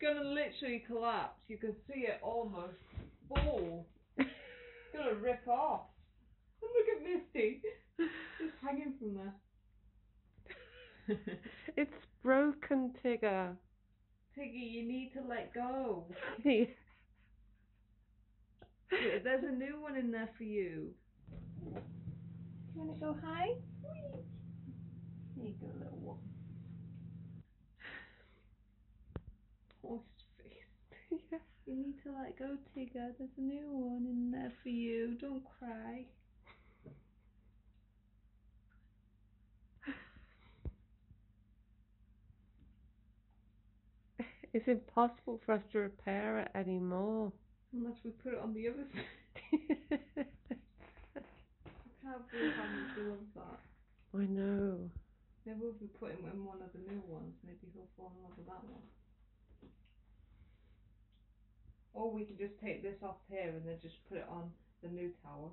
It's going to literally collapse. You can see it almost fall. It's going to rip off. And look at Misty. Just hanging from there. It's broken, Tigger. Tiggy, you need to let go. Yeah. There's a new one in there for you. Do you want to go high? Whee! There you go, little one. Oh, his face. Yeah. You need to let go, Tigger. There's a new one in there for you. Don't cry. It's impossible for us to repair it anymore. Unless we put it on the other side. I can't believe how much he loves that. I know. Maybe we'll be putting him in one of the new ones. Maybe he'll fall in love with that one. Or we can just take this off here and then just put it on the new tower.